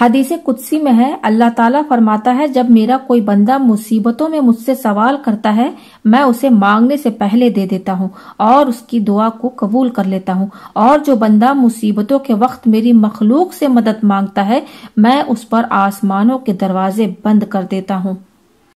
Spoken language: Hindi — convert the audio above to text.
हदीस-ए-कुत्सी में है, अल्लाह ताला फरमाता है, जब मेरा कोई बंदा मुसीबतों में मुझसे सवाल करता है मैं उसे मांगने से पहले दे देता हूँ और उसकी दुआ को कबूल कर लेता हूँ, और जो बंदा मुसीबतों के वक्त मेरी मखलूक से मदद मांगता है मैं उस पर आसमानों के दरवाजे बंद कर देता हूँ।